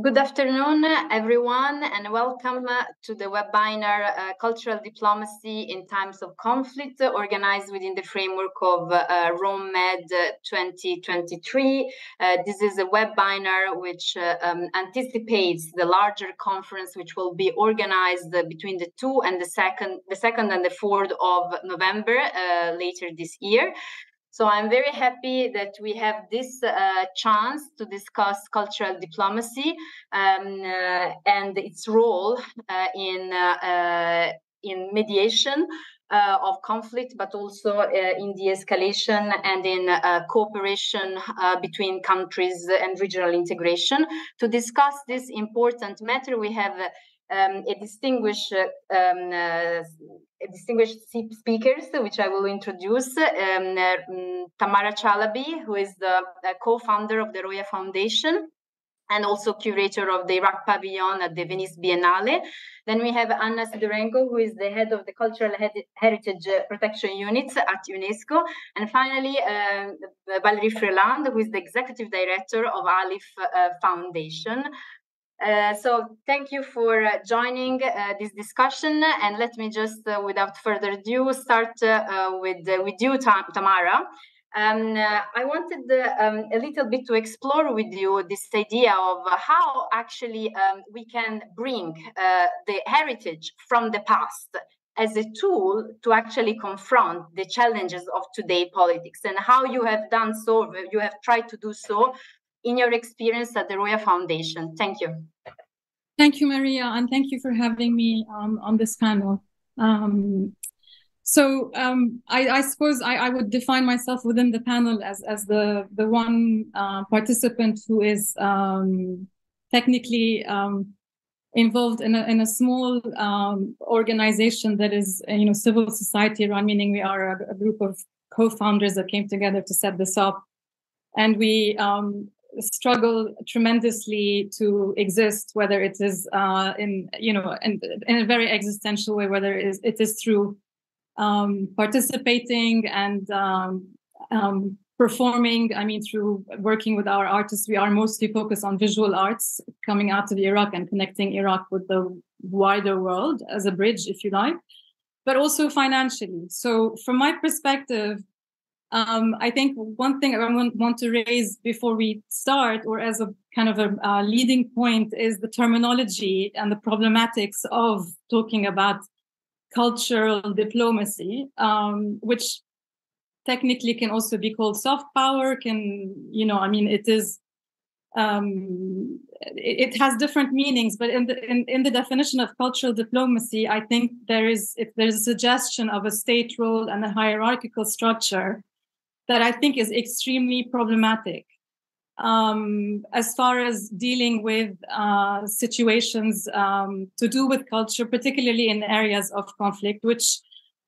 Good afternoon, everyone, and welcome to the webinar Cultural Diplomacy in Times of Conflict, organized within the framework of Rome Med 2023. This is a webinar which anticipates the larger conference which will be organized between the 2nd and the 2nd and the 4th of November later this year. So I'm very happy that we have this chance to discuss cultural diplomacy and its role in mediation of conflict, but also in de-escalation and in cooperation between countries and regional integration. To discuss this important matter, we have distinguished speakers, which I will introduce. Tamara Chalabi, who is the co-founder of the Ruya Foundation and also curator of the Iraq Pavilion at the Venice Biennale. Then we have Anna Sidorenko, who is the head of the Cultural Heritage Protection Unit at UNESCO. And finally, Valéry Freland, who is the executive director of ALIPH Foundation. So thank you for joining this discussion, and let me just, without further ado, start with you, Tamara. I wanted a little bit to explore with you this idea of how actually we can bring the heritage from the past as a tool to actually confront the challenges of today's politics, and how you have done so, you have tried to do so in your experience at the Ruya Foundation. Thank you. Thank you, Maria, and thank you for having me on this panel. I suppose I would define myself within the panel as the one participant who is technically involved in a small organization that is, civil society run, meaning we are a group of co-founders that came together to set this up. And we struggle tremendously to exist, whether it is in a very existential way, whether it is through participating and performing. I mean, through working with our artists, we are mostly focused on visual arts, coming out to the Iraq and connecting Iraq with the wider world as a bridge, if you like, but also financially. So from my perspective, I think one thing I want to raise before we start, or as a kind of a leading point, is the terminology and the problematics of talking about cultural diplomacy, which technically can also be called soft power. It has different meanings, but in the definition of cultural diplomacy, I think there's a suggestion of a state role and a hierarchical structure that I think is extremely problematic as far as dealing with situations to do with culture, particularly in areas of conflict, which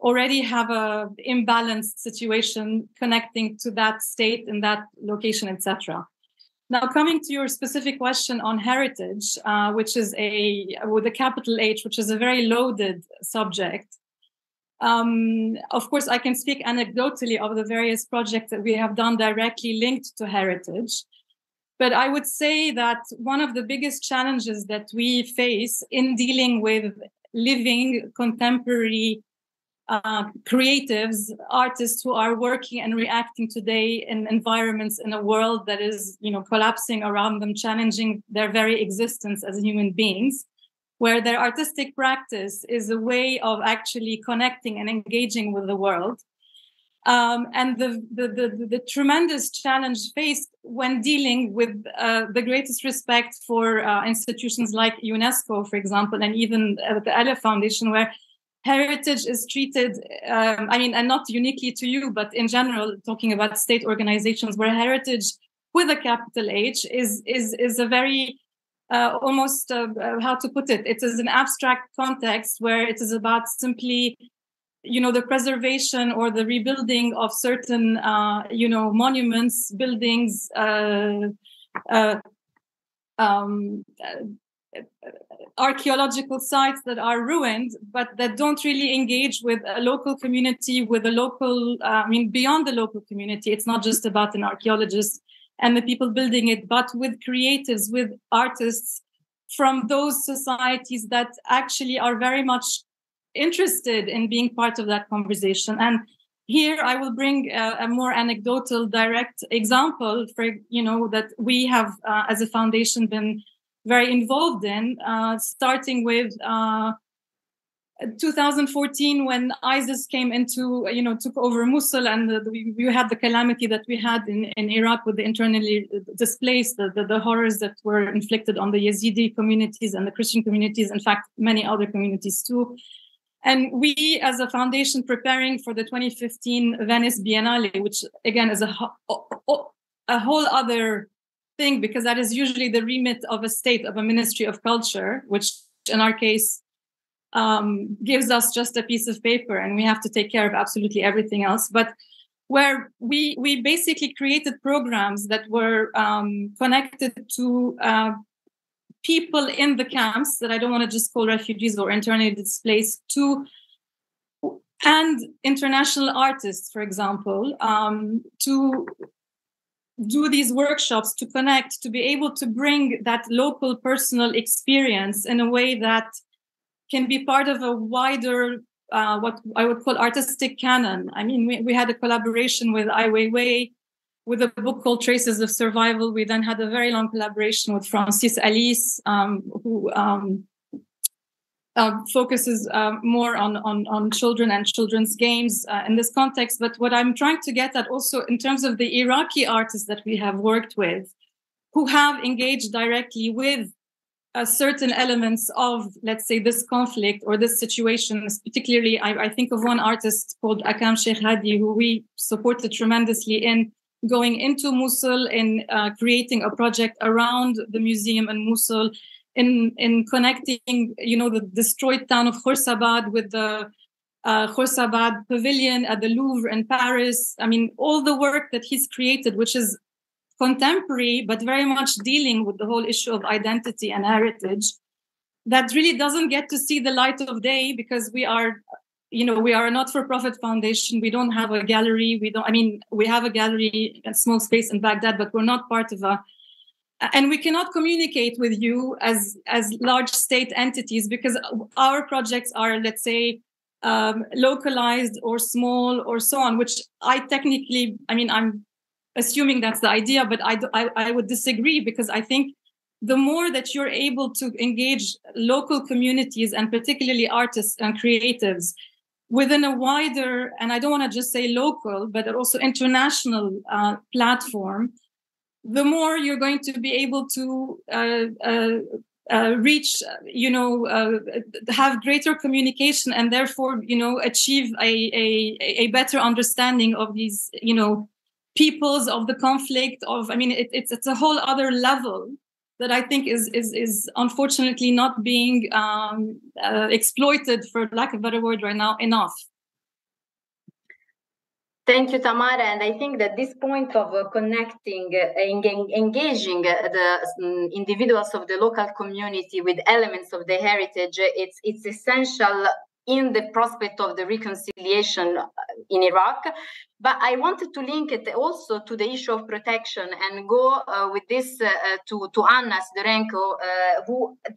already have an imbalanced situation connecting to that state and that location, etc. Now, coming to your specific question on heritage, which is with a capital H, which is a very loaded subject. Of course, I can speak anecdotally of the various projects that we have done directly linked to heritage. But I would say that one of the biggest challenges that we face in dealing with living contemporary creatives, artists who are working and reacting today in environments in a world that is, collapsing around them, challenging their very existence as human beings, where their artistic practice is a way of actually connecting and engaging with the world. And the tremendous challenge faced when dealing with the greatest respect for institutions like UNESCO, for example, and even the ALIPH Foundation, where heritage is treated, and not uniquely to you, but in general, talking about state organizations, where heritage with a capital H is a very, how to put it? It is an abstract context where it is about simply, the preservation or the rebuilding of certain, monuments, buildings, archaeological sites that are ruined, but that don't really engage with a local community, beyond the local community. It's not just about an archaeologist and the people building it, but with creatives, with artists from those societies that actually are very much interested in being part of that conversation. And here I will bring a more anecdotal, direct example for, you know, that we have as a foundation been very involved in, starting with 2014 when ISIS came into, you know, took over Mosul, and we had the calamity that we had in Iraq with the internally displaced, the horrors that were inflicted on the Yazidi communities and the Christian communities, in fact, many other communities too. And we, as a foundation, preparing for the 2015 Venice Biennale, which again is a whole other thing, because that is usually the remit of a state, of a ministry of culture, which in our case gives us just a piece of paper, and we have to take care of absolutely everything else. But where we basically created programs that were connected to people in the camps that I don't want to just call refugees or internally displaced to, and international artists, for example, to do these workshops, to connect, to be able to bring that local personal experience in a way that can be part of a wider, what I would call artistic canon. I mean, we had a collaboration with Ai Weiwei with a book called Traces of Survival. We then had a very long collaboration with Francis Alice, who focuses more on children and children's games in this context. But what I'm trying to get at also in terms of the Iraqi artists that we have worked with, who have engaged directly with certain elements of, let's say, this conflict or this situation. Particularly, I think of one artist called Akam Sheikh Hadi, who we supported tremendously in going into Mosul, in creating a project around the museum in Mosul, in connecting, you know, the destroyed town of Khursabad with the Khursabad Pavilion at the Louvre in Paris. I mean, all the work that he's created, which is contemporary, but very much dealing with the whole issue of identity and heritage, that really doesn't get to see the light of day because we are, you know, we are a not-for-profit foundation. We don't have a gallery. We don't, I mean, we have a gallery, a small space in Baghdad, but we're not part of a, and we cannot communicate with you as large state entities because our projects are, let's say, localized or small or so on, which I technically, I mean, I'm assuming that's the idea, but I would disagree, because I think the more that you're able to engage local communities and particularly artists and creatives within a wider, and I don't want to just say local, but also international platform, the more you're going to be able to reach, you know, have greater communication and therefore, you know, achieve a better understanding of these, you know, peoples, of the conflict, of, I mean, it's a whole other level that I think is unfortunately not being exploited, for lack of a better word right now, enough. Thank you, Tamara. And I think that this point of connecting, engaging the individuals of the local community with elements of the heritage, it's essential in the prospect of the reconciliation in Iraq. But I wanted to link it also to the issue of protection and go with this to Anna Sidorenko,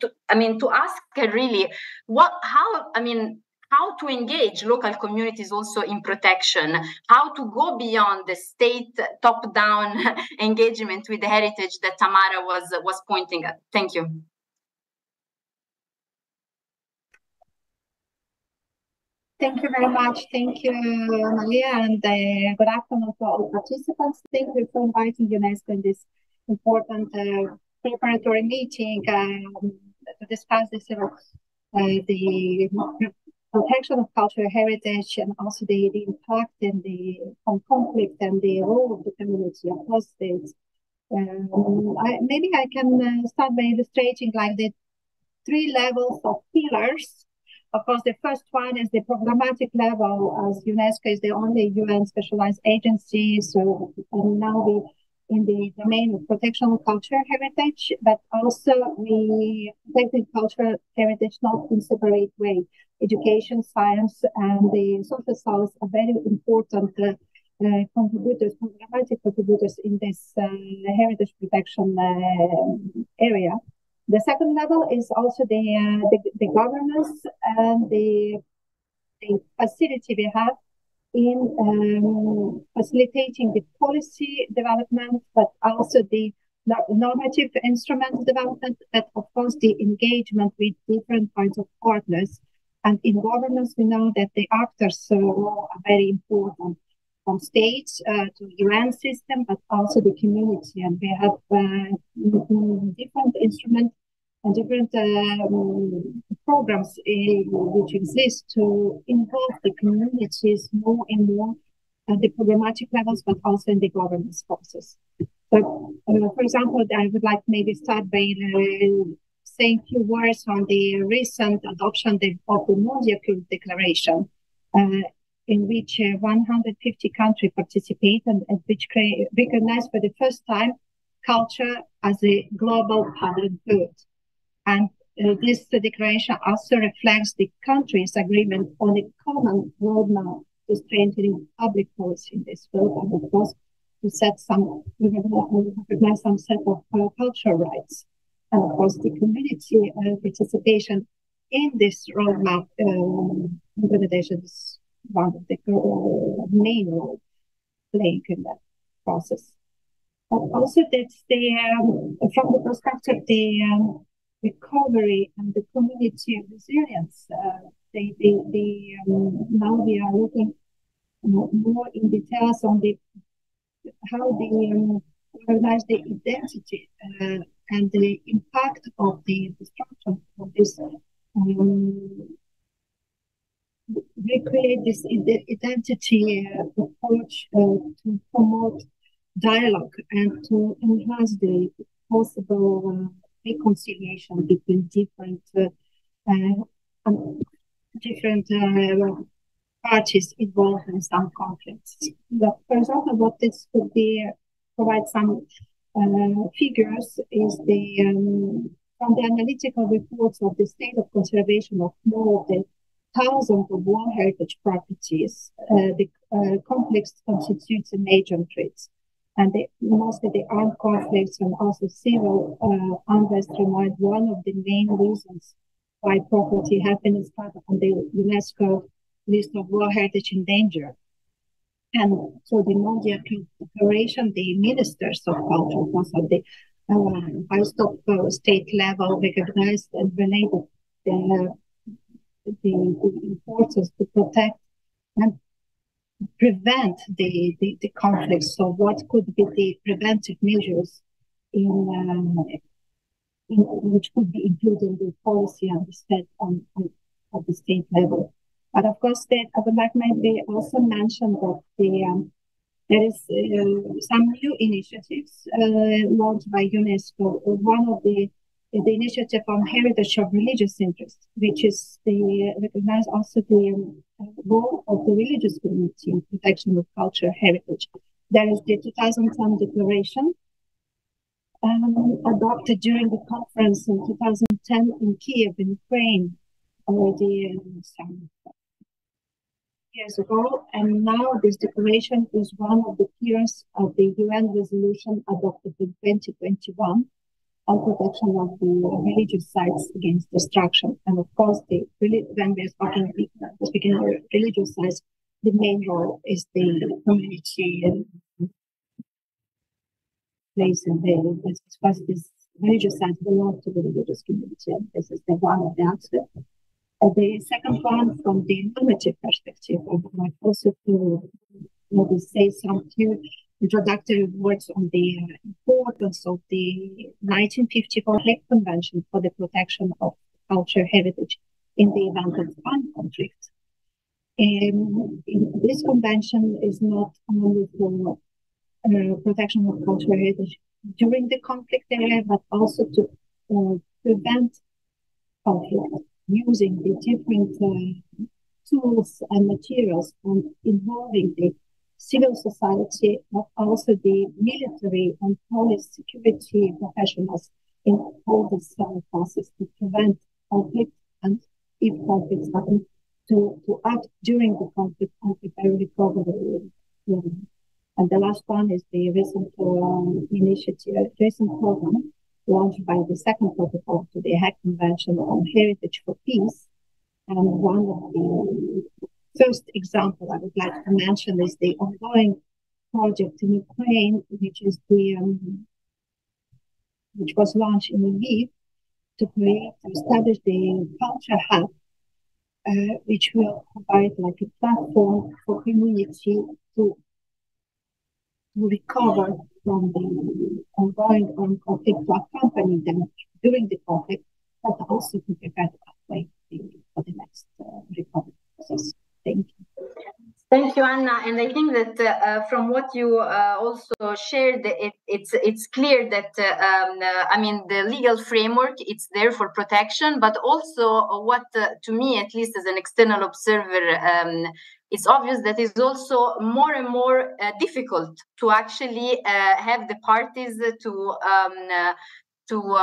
to ask her really how to engage local communities also in protection, how to go beyond the state top-down engagement with the heritage that Tamara was pointing at. Thank you. Thank you very much. Thank you, Malia, and good afternoon to all participants. Thank you for inviting UNESCO in this important preparatory meeting to discuss this, the protection of cultural heritage and also the impact and from conflict and the role of the community across states. Maybe I can start by illustrating like the three levels of pillars. Of course, the first one is the programmatic level, as UNESCO is the only UN specialized agency. So now we're in the domain of protection of cultural heritage, but also we protect cultural heritage not in separate way. Education, science, and the social science are very important contributors in this heritage protection area. The second level is also the governance and the facility we have in facilitating the policy development, but also the normative instrument development, but of course the engagement with different kinds of partners. And in governance, we know that the actors are very important, from states to UN system, but also the community. And we have different instruments and different programs which exist to involve the communities more and more at the programmatic levels, but also in the governance process. So, for example, I would like maybe start by saying a few words on the recent adoption of the Mundial Declaration, in which 150 countries participate and which recognize for the first time culture as a global public good. And this declaration also reflects the countries' agreement on a common roadmap to strengthening public policy in this field, and of course, to set some, recognize some set of cultural rights. And of course, the community participation in this roadmap implementation is one of the main role playing in that process. But also, that's the from the perspective of the recovery and the community resilience. Now we are looking more in details on the how they organize the identity and the impact of the destruction of this. Recreate this identity approach to promote dialogue and to enhance the possible reconciliation between different parties involved in some conflicts. But for example, what this could be, provide some figures is the from the analytical reports of the state of conservation of more than thousands of World Heritage properties. The conflicts constitute a major threat, and mostly the armed conflicts and also civil unrest remain one of the main reasons why property has been inscribed on the UNESCO list of World Heritage in danger. And so the Mundial Declaration, the ministers of culture, also the high-stop state level, recognized and related the importance to protect and prevent the conflicts. So what could be the preventive measures in which could be included in the policy and the state on the state level. But of course, that I would like maybe also mention that there is some new initiatives launched by UNESCO. One of the initiative on heritage of religious interest, which is the recognize also the role of the religious community in protection of cultural heritage. There is the 2010 declaration adopted during the conference in 2010 in Kyiv, in Ukraine, already some years ago. And now this declaration is one of the pillars of the UN resolution adopted in 2021. On protection of the religious sites against destruction. And of course, when we are speaking of religious sites, the main role is the community place in there, because this religious sites belong to the religious community, and this is the one of the aspects. The second one, from the normative perspective, I would like also to maybe say some few introductory words on the importance of the 1954 Hague Convention for the protection of cultural heritage in the event of armed conflict. This convention is not only for protection of cultural heritage during the conflict area, but also to prevent conflict using the different tools and materials and involving the civil society, but also the military and police security professionals in all this process to prevent conflict, and if conflicts happen, to act during the conflict and prepare recovery And the last one is the recent initiative, recent program launched by the second protocol to the Hague Convention on Heritage for Peace. And one of the first examples I would like to mention is the ongoing project in Ukraine, which is the which was launched in Lviv to create and establish the culture hub, which will provide like a platform for community to recover from the ongoing conflict, to accompany them during the conflict, but also to prepare the pathway for the next recovery process. Thank you. Thank you, Anna. And I think that from what you also shared, it's clear that, I mean, the legal framework, it's there for protection, but also what, to me, at least as an external observer, it's obvious that it's also more and more difficult to actually have the parties to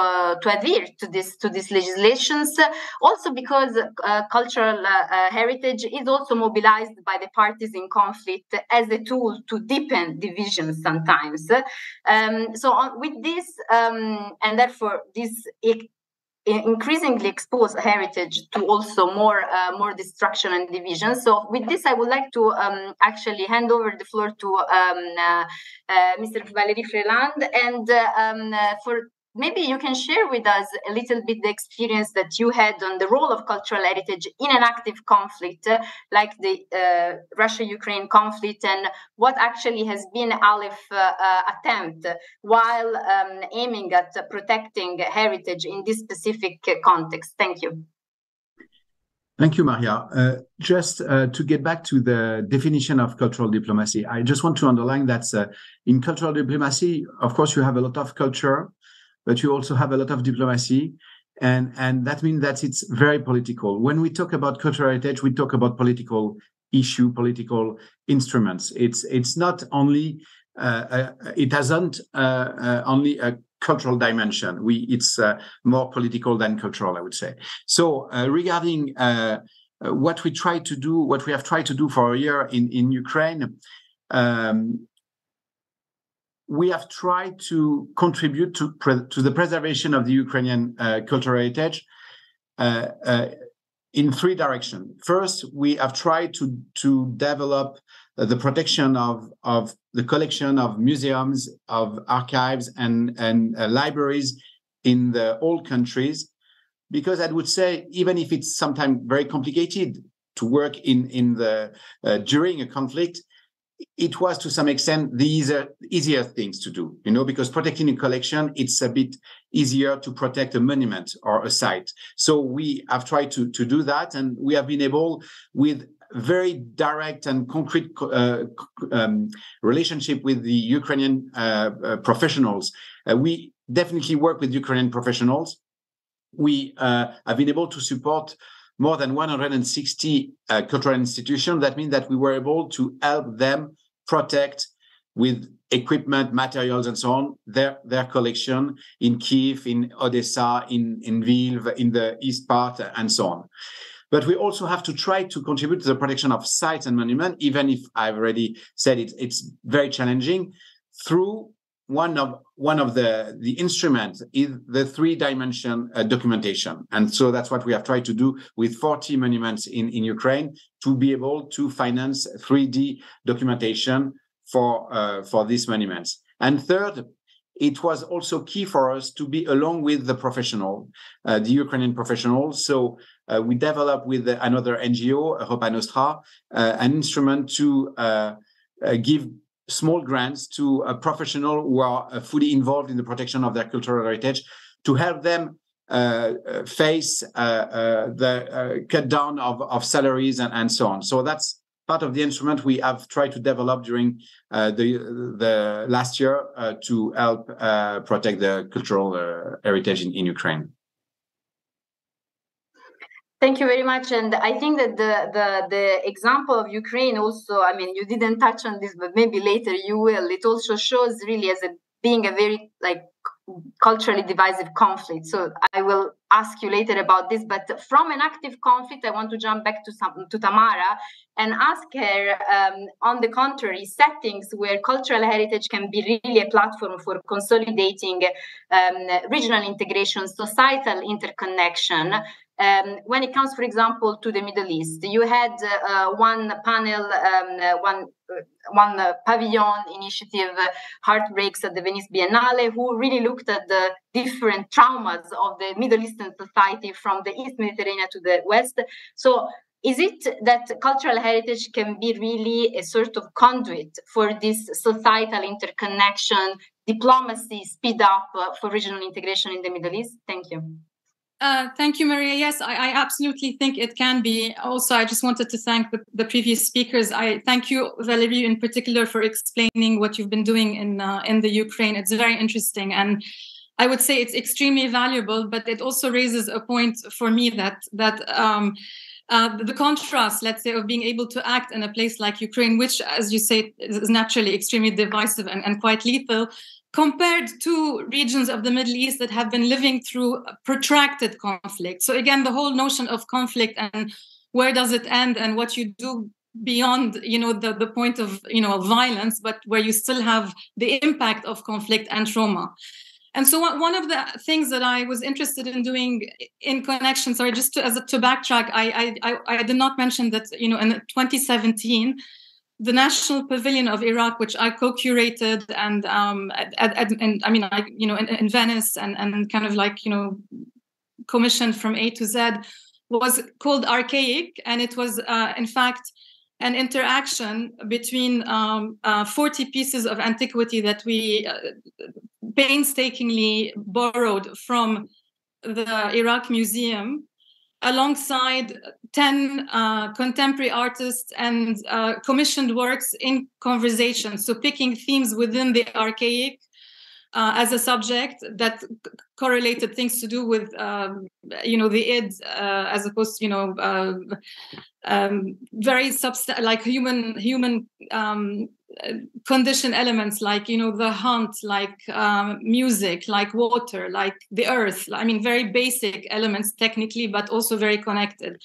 adhere to these legislations, also because cultural heritage is also mobilized by the parties in conflict as a tool to deepen divisions sometimes. With this, and therefore this increasingly expose heritage to also more destruction and division. So with this, I would like to actually hand over the floor to Mr. Valéry Freland, and for maybe you can share with us a little bit the experience that you had on the role of cultural heritage in an active conflict like the Russia-Ukraine conflict, and what actually has been ALIPH attempt while aiming at protecting heritage in this specific context. Thank you. Thank you, Maria. Just to get back to the definition of cultural diplomacy, I just want to underline that in cultural diplomacy, of course, you have a lot of culture, but you also have a lot of diplomacy, and that means that it's very political. When we talk about cultural heritage, we talk about political issue, political instruments. It's not only it hasn't only a cultural dimension. It's more political than cultural, I would say. So regarding what we try to do, what we have tried to do for a year in Ukraine. We have tried to contribute to the preservation of the Ukrainian cultural heritage in three directions. First, we have tried to develop the protection of the collection of museums, of archives, and libraries in the old countries, because I would say, even if it's sometimes very complicated to work in the during a conflict, it was to some extent the easier things to do, you know, because protecting a collection, it's a bit easier to protect a monument or a site. So we have tried to do that, and we have been able, with very direct and concrete relationship with the Ukrainian professionals. We definitely work with Ukrainian professionals. We have been able to support more than 160 cultural institutions. That means that we were able to help them protect with equipment, materials, and so on, their collection in Kyiv, in Odessa, in Lviv, in the east part, and so on. But we also have to try to contribute to the protection of sites and monuments, even if I've already said it's very challenging, through one of the instruments is the three-dimension documentation. And so that's what we have tried to do with 40 monuments in Ukraine, to be able to finance 3D documentation for these monuments. And third, it was also key for us to be along with the professional, the Ukrainian professionals. So we developed with another NGO, Europa Nostra, an instrument to give small grants to professionals who are fully involved in the protection of their cultural heritage, to help them face the cut down of salaries and so on. So that's part of the instrument we have tried to develop during the last year to help protect the cultural heritage in Ukraine. Thank you very much. And I think that the example of Ukraine also, I mean, you didn't touch on this, but maybe later you will. It also shows really as being a very culturally divisive conflict. So I will ask you later about this, but from an active conflict, I want to jump back to Tamara and ask her, on the contrary, settings where cultural heritage can be really a platform for consolidating regional integration, societal interconnection. When it comes, for example, to the Middle East, you had one panel, one pavilion initiative, Heartbreaks at the Venice Biennale, who really looked at the different traumas of the Middle Eastern society from the East Mediterranean to the West. So is it that cultural heritage can be really a sort of conduit for this societal interconnection, diplomacy speed up for regional integration in the Middle East? Thank you. Thank you, Maria. Yes, I absolutely think it can be. Also, I just wanted to thank the previous speakers. I thank you, Valéry, in particular, for explaining what you've been doing in the Ukraine. It's very interesting, and I would say it's extremely valuable. But it also raises a point for me that the contrast, let's say, of being able to act in a place like Ukraine, which, as you say, is naturally extremely divisive and quite lethal, compared to regions of the Middle East that have been living through protracted conflict. So again, the whole notion of conflict and where does it end and what you do beyond, the point of, violence, but where you still have the impact of conflict and trauma. And so one of the things that I was interested in doing in connection, sorry, just to backtrack, I did not mention that, in 2017, the National Pavilion of Iraq, which I co-curated, and in Venice, and kind of commissioned from A to Z, was called Archaic, and it was in fact an interaction between 40 pieces of antiquity that we painstakingly borrowed from the Iraq Museum, alongside 10 contemporary artists and commissioned works in conversation. So picking themes within the archaic as a subject that correlated things to do with, the id, as opposed to, very human condition elements like, the hunt, like music, like water, like the earth. I mean, very basic elements technically, but also very connected.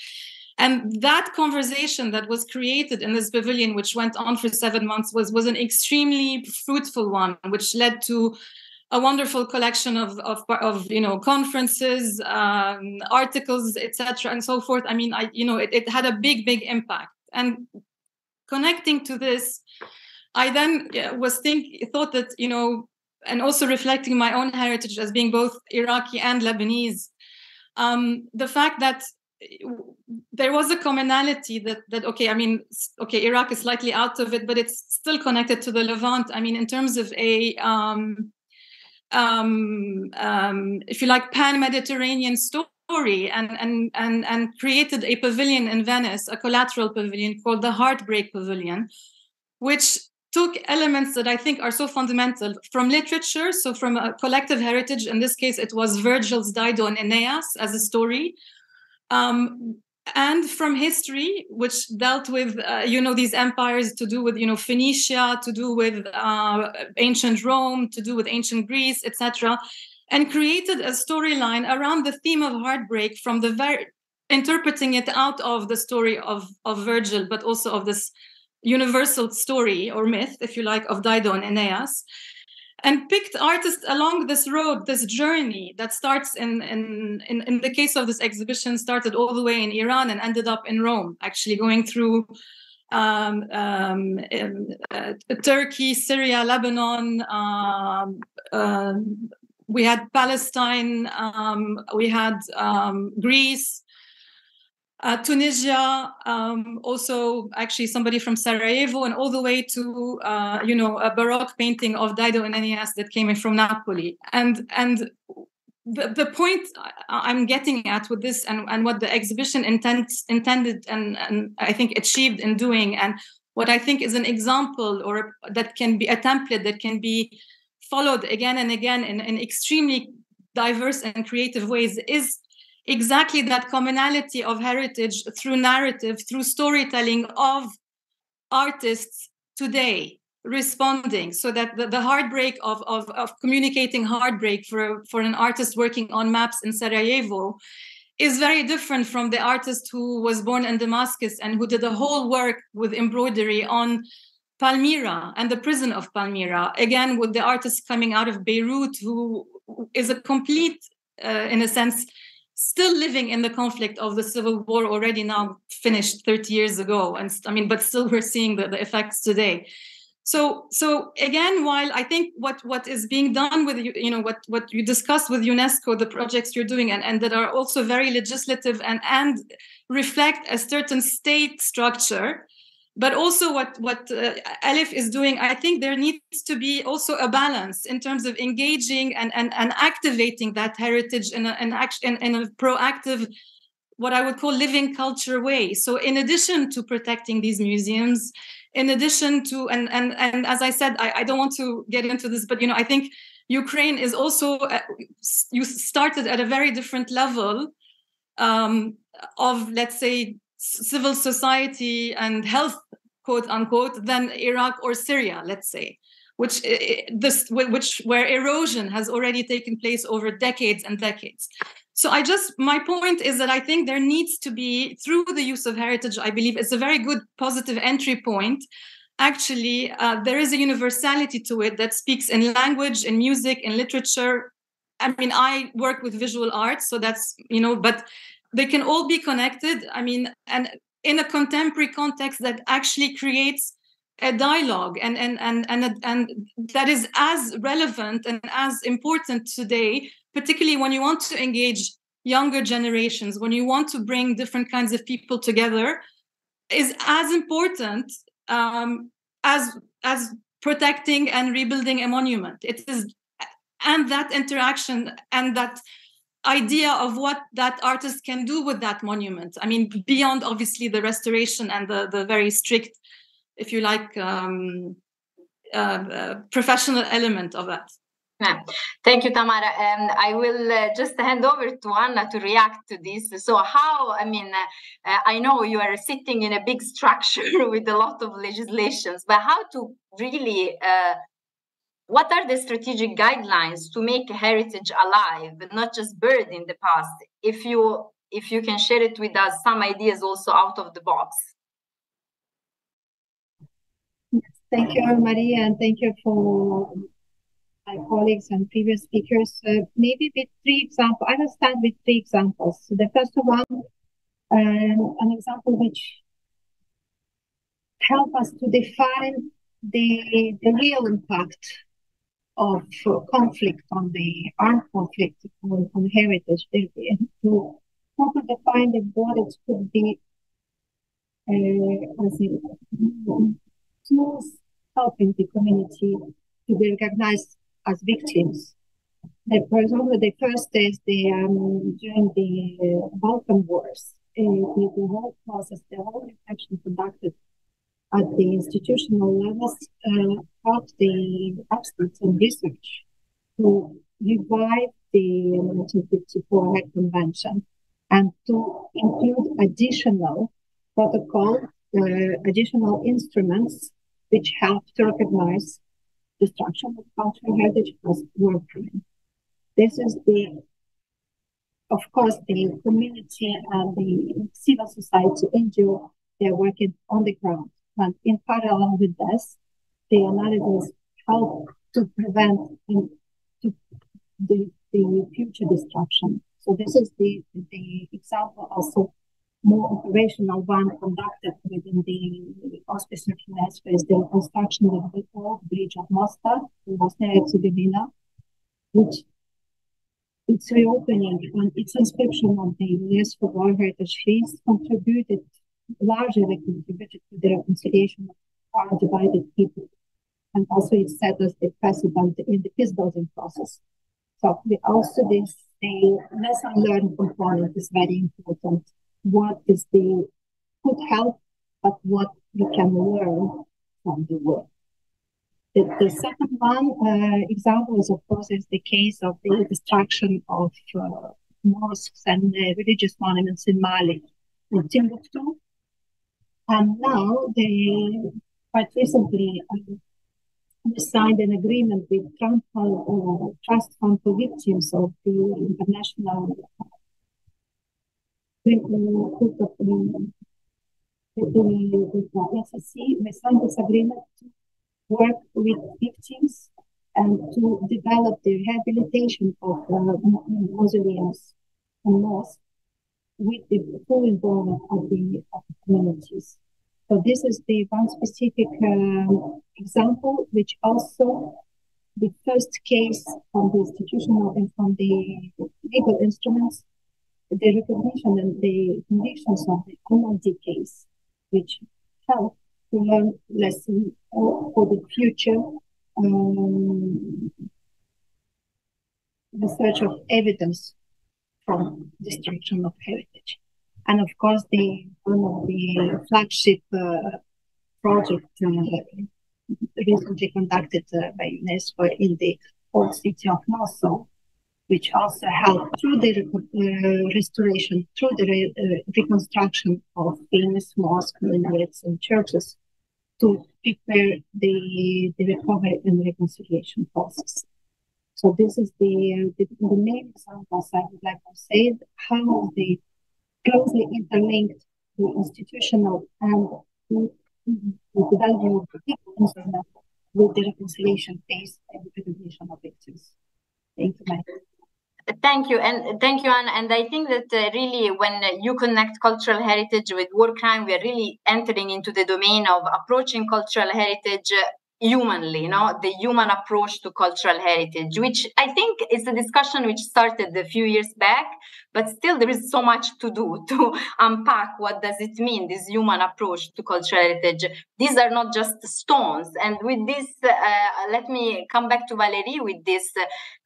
And that conversation that was created in this pavilion, which went on for 7 months, was an extremely fruitful one, which led to a wonderful collection of conferences, articles, etc., and so forth. I mean, it had a big impact. And connecting to this, I then thought that, and also reflecting my own heritage as being both Iraqi and Lebanese, the fact that there was a commonality that Iraq is slightly out of it, but it's still connected to the Levant. I mean, in terms of a if you like, pan-Mediterranean story, and created a pavilion in Venice, a collateral pavilion called the Heartbreak Pavilion, which took elements that I think are so fundamental from literature, so from a collective heritage. In this case, it was Virgil's Dido and Aeneas as a story. And from history, which dealt with, these empires to do with, Phoenicia, to do with ancient Rome, to do with ancient Greece, etc., and created a storyline around the theme of heartbreak from the very, interpreting it out of the story of Virgil, but also of this universal story or myth, if you like, of Dido and Aeneas. And picked artists along this road, this journey that starts in the case of this exhibition, started all the way in Iran and ended up in Rome, actually going through Turkey, Syria, Lebanon. We had Palestine, we had Greece, Tunisia, also actually somebody from Sarajevo, and all the way to a Baroque painting of Dido and Aeneas that came in from Napoli. And the point I'm getting at with this, and what the exhibition intended and I think achieved in doing, and what I think is an example, or that can be a template that can be followed again and again in extremely diverse and creative ways, is exactly that commonality of heritage through narrative, through storytelling of artists today, responding, so that the heartbreak of communicating heartbreak for an artist working on maps in Sarajevo is very different from the artist who was born in Damascus and who did the whole work with embroidery on Palmyra and the prison of Palmyra. Again, with the artist coming out of Beirut, who is a complete, in a sense, still living in the conflict of the civil war, already now finished 30 years ago. And I mean, but still we're seeing the effects today. So again, while I think what is being done with, what you discussed with UNESCO, the projects you're doing and that are also very legislative and reflect a certain state structure, but also what ALIPH is doing, I think there needs to be also a balance in terms of engaging and activating that heritage in a proactive, what I would call living culture way. So in addition to protecting these museums, in addition to, and as I said, I don't want to get into this, but I think Ukraine is also, you started at a very different level of, let's say, civil society and health, quote unquote, than Iraq or Syria, let's say, where erosion has already taken place over decades and decades. So my point is that I think there needs to be, through the use of heritage, I believe it's a very good positive entry point. Actually, there is a universality to it that speaks in language, in music, in literature. I mean, I work with visual arts, so that's, but they can all be connected, and in a contemporary context that actually creates a dialogue and that is as relevant and as important today, particularly when you want to engage younger generations, when you want to bring different kinds of people together, is as important as protecting and rebuilding a monument. It is, and that interaction and that idea of what that artist can do with that monument. I mean, beyond obviously the restoration and the very strict, if you like, professional element of that. Yeah. Thank you, Tamara. And I will just hand over to Anna to react to this. So how, I know you are sitting in a big structure with a lot of legislations, but how to really what are the strategic guidelines to make heritage alive, not just buried in the past? If you can share it with us, some ideas also out of the box. Yes, thank you, Maria, and thank you for my colleagues and previous speakers. Maybe with three examples, I will start with three examples. So the first one, an example which helps us to define the real impact of conflict on the armed conflict on heritage, to properly define the borders could be tools helping the community to be recognized as victims. For example, the first is during the Balkan Wars, the whole process, the whole reflection conducted at the institutional levels of the experts and research to revive the 1954 Hague Convention and to include additional protocol, additional instruments which help to recognize destruction of cultural heritage as war crime. This is of course, the community and the civil society NGO, they are working on the ground. But in parallel with this, the analysis help to prevent the future destruction. So this is the example, also more operational one, conducted within the auspices of UNESCO, is the construction of the old bridge of Mostar in Bosnia and Herzegovina, which its reopening and its inscription of the UNESCO World Heritage Feast largely contributed to the reconciliation of our divided people. And also it set us the precedent in the peace-building process. So the lesson learned component is very important. What is could help, but what we can learn from the war. The second one example is, of course, is the case of the destruction of mosques and religious monuments in Mali, in Timbuktu. And now, quite recently, signed an agreement with Trust Fund for Victims of the International Court of the SEC. We signed this agreement to work with victims and to develop the rehabilitation of mausoleums and mosques with the full involvement of the communities. So this is the one specific example, which also the first case from the institutional and from the legal instruments, the recognition and the convictions of the UNDP case, which help to learn lessons for the future research of evidence from destruction of heritage. And of course, the one of the flagship project recently conducted by UNESCO in the old city of Mosul, which also helped through the restoration, through the reconstruction of famous mosques, minarets, and churches, to prepare the recovery and reconciliation process. So this is the main examples I would like to say, how the closely interlinked to institutional and the value of the instrument with the reconciliation phase and the recognition of victims. Thank you, Mike. Thank you, and thank you, Anna. And I think that really when you connect cultural heritage with war crime, we are really entering into the domain of approaching cultural heritage humanly, you know, the human approach to cultural heritage, which I think is a discussion which started a few years back, but still there is so much to do to unpack what does it mean, this human approach to cultural heritage. These are not just stones. And with this, let me come back to Valéry with this.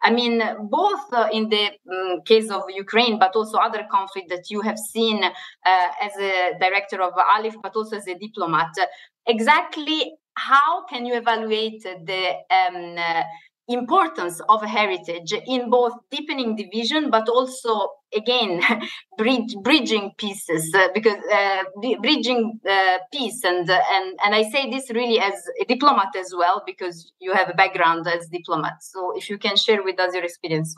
I mean, both in the case of Ukraine, but also other conflict that you have seen as a director of ALIPH, but also as a diplomat, exactly how can you evaluate the importance of heritage in both deepening division, but also, again, bridging pieces, because bridging peace, and I say this really as a diplomat as well, because you have a background as diplomat. So if you can share with us your experience.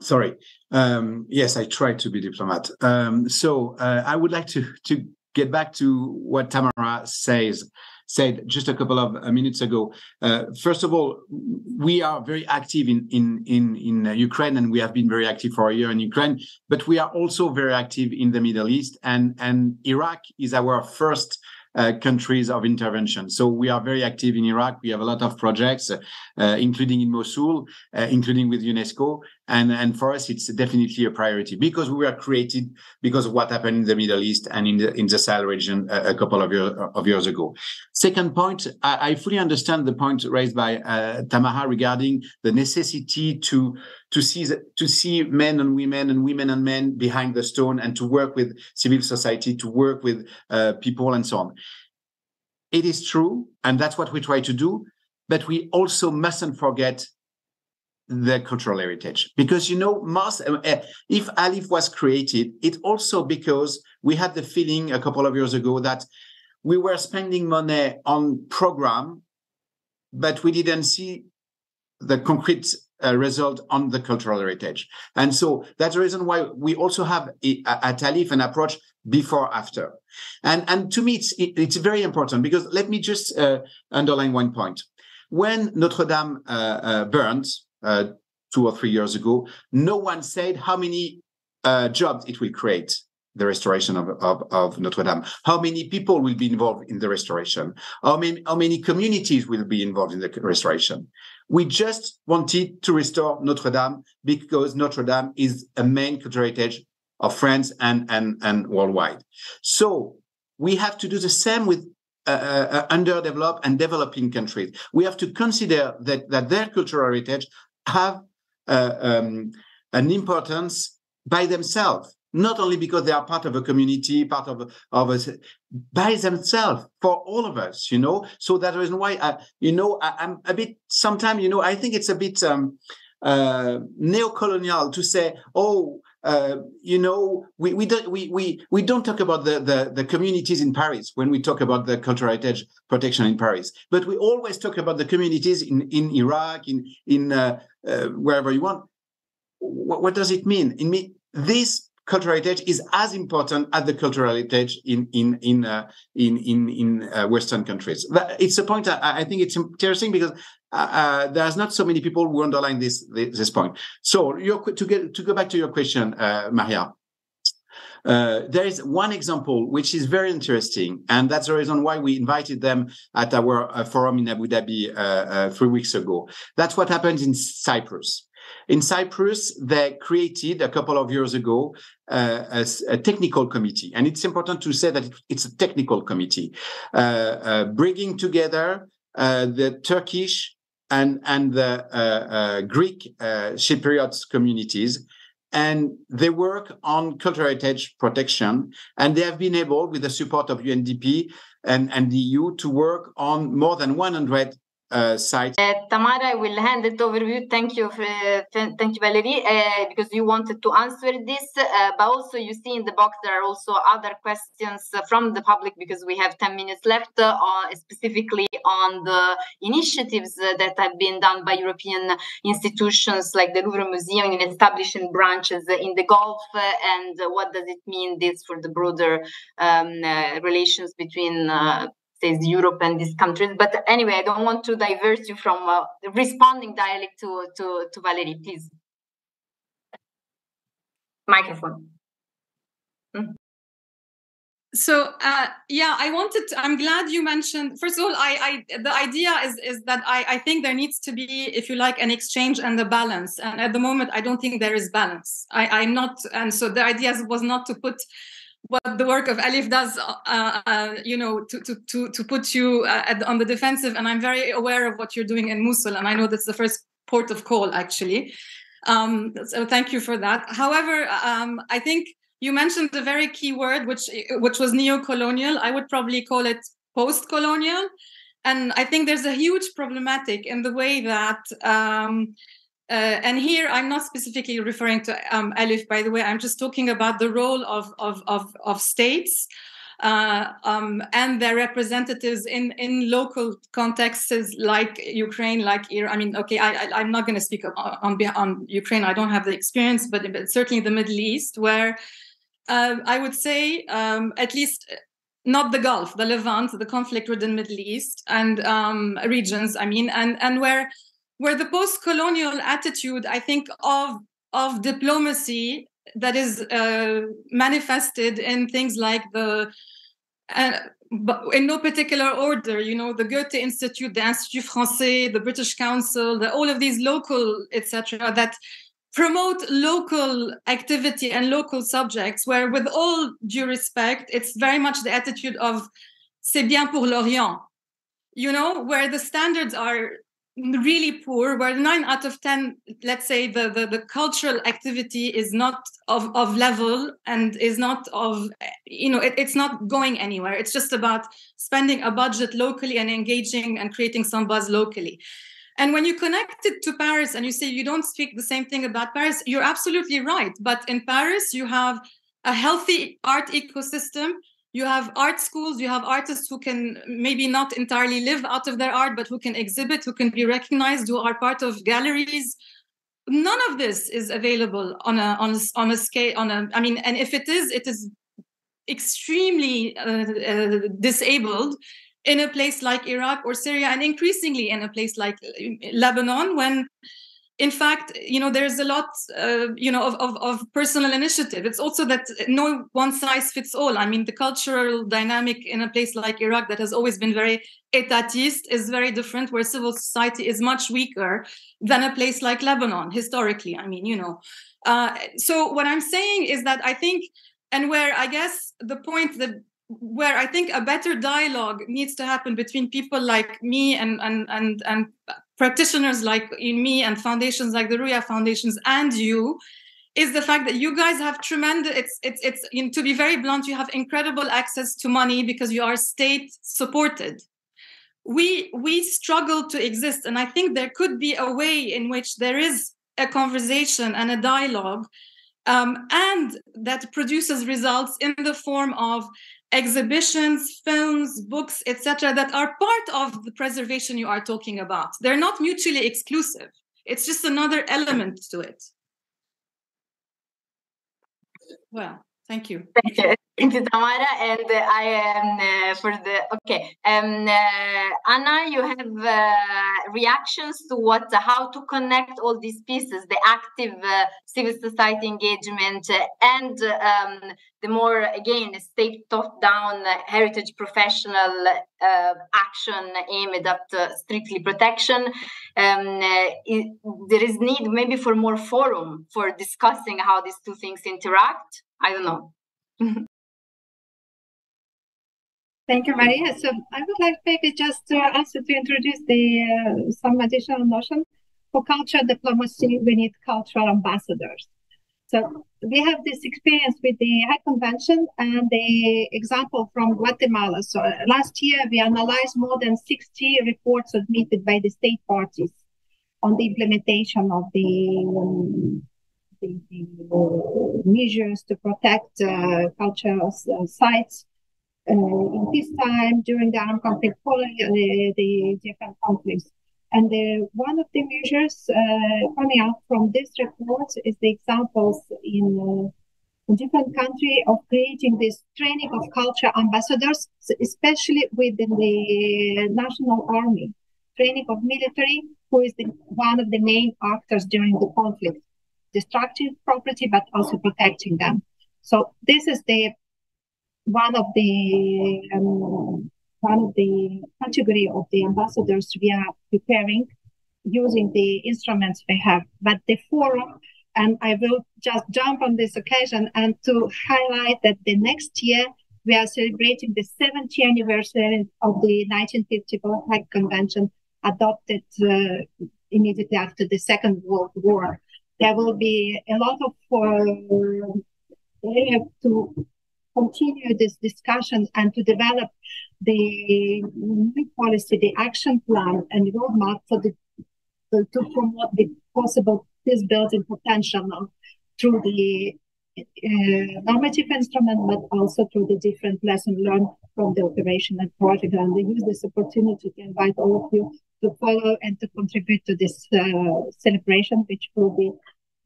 Sorry. Yes, I tried to be diplomat. I would like to get back to what Tamara said just a couple of minutes ago. First of all, we are very active in Ukraine, and we have been very active for a year in Ukraine, but we are also very active in the Middle East, and Iraq is our first countries of intervention. So we are very active in Iraq. We have a lot of projects, including in Mosul, including with UNESCO. And for us, it's definitely a priority because we were created because of what happened in the Middle East and in the Sahel region a couple of years ago. Second point, I fully understand the point raised by Tamara regarding the necessity to see men and women and women and men behind the stone and to work with civil society, to work with people and so on. It is true, and that's what we try to do, but we also mustn't forget the cultural heritage. Because, you know, if ALIPH was created, it also because we had the feeling a couple of years ago that we were spending money on program, but we didn't see the concrete result on the cultural heritage. And so that's the reason why we also have at ALIPH an approach before, after. And to me, it's very important because let me just underline one point. When Notre Dame burned 2 or 3 years ago, no one said how many jobs it will create, the restoration of Notre Dame, how many people will be involved in the restoration, how many communities will be involved in the restoration. We just wanted to restore Notre Dame because Notre Dame is a main cultural heritage of France and worldwide. So we have to do the same with underdeveloped and developing countries. We have to consider that their cultural heritage have an importance by themselves, not only because they are part of a community, part of us, by themselves, for all of us, you know. So that's the reason why, I'm a bit, sometimes, you know, I think it's a bit neo-colonial to say, oh, we don't talk about the communities in Paris when we talk about the cultural heritage protection in Paris, but we always talk about the communities in Iraq, in wherever you want. What does it mean? It mean this cultural heritage is as important as the cultural heritage in Western countries. It's a point I think it's interesting because there's not so many people who underline this point. So to go back to your question, Maria, there is one example which is very interesting, and that's the reason why we invited them at our forum in Abu Dhabi 3 weeks ago. That's what happens in Cyprus. In Cyprus, they created a couple of years ago a technical committee, and it's important to say that it's a technical committee, bringing together the Turkish and the Greek Cypriot communities, and they work on cultural heritage protection, and they have been able, with the support of UNDP and the EU, to work on more than 100 sites. Tamara, I will hand it over to you. Thank you, Valéry, because you wanted to answer this, but also you see in the box there are also other questions from the public, because we have 10 minutes left, specifically on the initiatives that have been done by European institutions like the Louvre Museum in establishing branches in the Gulf, and what does it mean this for the broader relations between Europe and these countries. But anyway, I don't want to divert you from responding directly to Valéry, please. Microphone. So, I'm glad you mentioned, first of all, the idea is that I think there needs to be, if you like, an exchange and a balance. And at the moment, I don't think there is balance. I'm not, and so the idea was not to put what the work of ALIPH does, to put you on the defensive. And I'm very aware of what you're doing in Mosul, and I know that's the first port of call, actually. So thank you for that. However, I think you mentioned a very key word, which was neo-colonial. I would probably call it post-colonial. And I think there's a huge problematic in the way that... and here I'm not specifically referring to ALIPH, by the way. I'm just talking about the role of states and their representatives in local contexts like Ukraine, like Iran. I mean, okay, I'm not going to speak on Ukraine. I don't have the experience, but certainly the Middle East, where I would say at least not the Gulf, the Levant, the conflict-ridden Middle East and regions. I mean, and where the post-colonial attitude, I think, of diplomacy that is manifested in things like in no particular order, you know, the Goethe Institute, the Institut Français, the British Council, all of these local, etc., that promote local activity and local subjects, where, with all due respect, it's very much the attitude of c'est bien pour l'Orient, you know, where the standards are really poor, where 9 out of 10, let's say, the cultural activity is not of level and is not of, you know, it's not going anywhere. It's just about spending a budget locally and engaging and creating some buzz locally. And when you connect it to Paris and you say you don't speak the same thing about Paris, you're absolutely right. But in Paris, you have a healthy art ecosystem. You have art schools, you have artists who can maybe not entirely live out of their art, but who can exhibit, who can be recognized, who are part of galleries. None of this is available on a scale. And if it is extremely disabled in a place like Iraq or Syria, and increasingly in a place like Lebanon, when, in fact, you know, there's a lot, of personal initiative. It's also that no one size fits all. I mean, the cultural dynamic in a place like Iraq that has always been very etatist is very different, where civil society is much weaker than a place like Lebanon, historically. I mean, you know. So what I'm saying is that I think, and where I guess the point that, where I think a better dialogue needs to happen between people like me and practitioners like in me and foundations like the Ruya Foundations and you, is the fact that you guys have tremendous, to be very blunt, you have incredible access to money because you are state supported. We struggle to exist. And I think there could be a way in which there is a conversation and a dialogue and that produces results in the form of exhibitions, films, books, etc., that are part of the preservation you are talking about. They're not mutually exclusive. It's just another element to it. Well, thank you. Thank you. Thank you, Tamara. And I am for the okay. Anna, you have reactions to what, how to connect all these pieces: the active civil society engagement and the more again state top-down heritage professional action aimed at strictly protection. There is need maybe for more forum for discussing how these two things interact. I don't know. Thank you, Maria. So I would like maybe just also to introduce the some additional notion for cultural diplomacy. We need cultural ambassadors. So we have this experience with the Hague Convention and the example from Guatemala. So last year we analyzed more than 60 reports submitted by the state parties on the implementation of the measures to protect cultural sites in peacetime, during the armed conflict, following the different conflicts. And one of the measures coming out from this report is the examples in different countries of creating this training of culture ambassadors, especially within the national army, training of military, who is one of the main actors during the conflict, destructive property, but also protecting them. So this is one of the category of the ambassadors we are preparing using the instruments we have. But the forum, and I will just jump on this occasion and to highlight that the next year we are celebrating the 70th anniversary of the 1954 Hague Convention, adopted immediately after the Second World War. There will be a lot of to continue this discussion and to develop the new policy, the action plan and roadmap for to promote the possible peace building potential through the normative instrument, but also through the different lessons learned from the operation and project. And I use this opportunity to invite all of you to follow and to contribute to this celebration, which will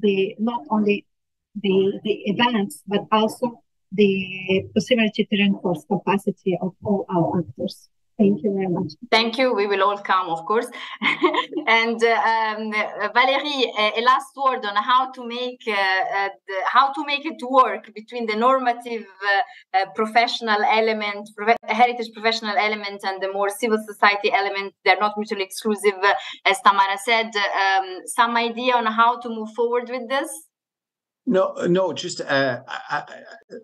be not only the events, but also the possibility to reinforce capacity of all our actors. Thank you very much. Thank you. We will all come, of course. And Valérie, a last word on how to make it work between the normative professional element, heritage professional element, and the more civil society element. They're not mutually exclusive, as Tamara said. Some idea on how to move forward with this. No, just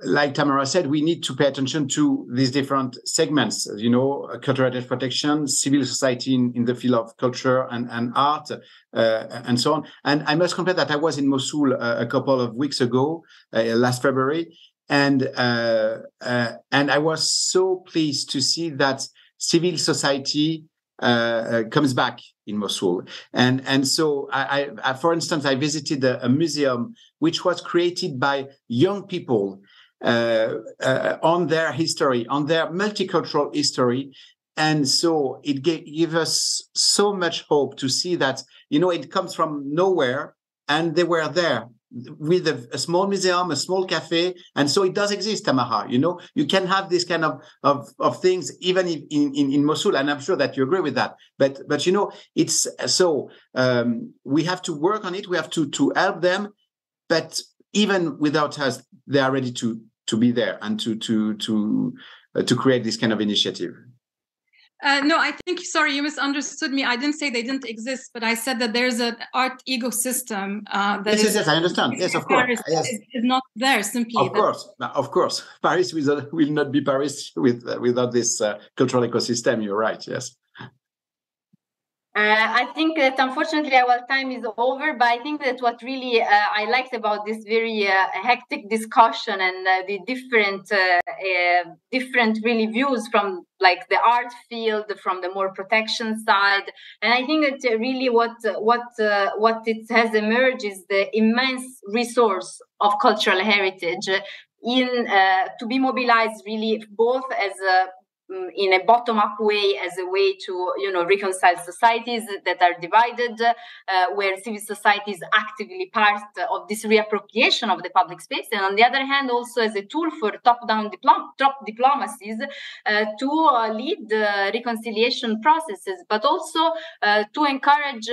like Tamara said, we need to pay attention to these different segments, you know, cultural heritage protection, civil society in the field of culture and art, and so on. And I must confess that I was in Mosul a couple of weeks ago, last February, and I was so pleased to see that civil society comes back in Mosul. And so, I for instance, I visited a museum which was created by young people on their history, on their multicultural history. And so it gave us so much hope to see that, you know, it comes from nowhere and they were there with a small museum, a small cafe. And so it does exist, Tamara, you know, you can have this kind of things, even in Mosul. And I'm sure that you agree with that, but you know, it's, so we have to work on it. We have to help them, but even without us, they are ready to be there and to create this kind of initiative. No, I think, sorry, you misunderstood me. I didn't say they didn't exist, but I said that there's an art ecosystem that yes, yes, I understand. Yes, of course. Paris yes. Is not there simply. Of course, of course. Paris will not be Paris without this cultural ecosystem. You're right, yes. I think that unfortunately our time is over, but I think that what really I liked about this very hectic discussion and the different really views from like the art field, from the more protection side, and I think that really what it has emerged is the immense resource of cultural heritage in to be mobilized really both as a in a bottom-up way, as a way to, you know, reconcile societies that are divided, where civil society is actively part of this reappropriation of the public space, and on the other hand, also as a tool for top-down diplomacies to lead the reconciliation processes, but also to encourage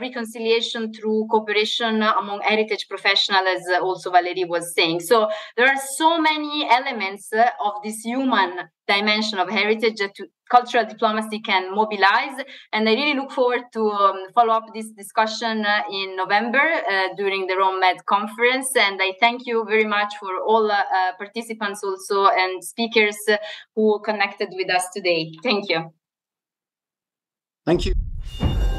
reconciliation through cooperation among heritage professionals, as also Valéry was saying. So there are so many elements of this human dimension of heritage that cultural diplomacy can mobilize. And I really look forward to follow up this discussion in November during the Rome Med conference. And I thank you very much for all participants also and speakers who connected with us today. Thank you. Thank you.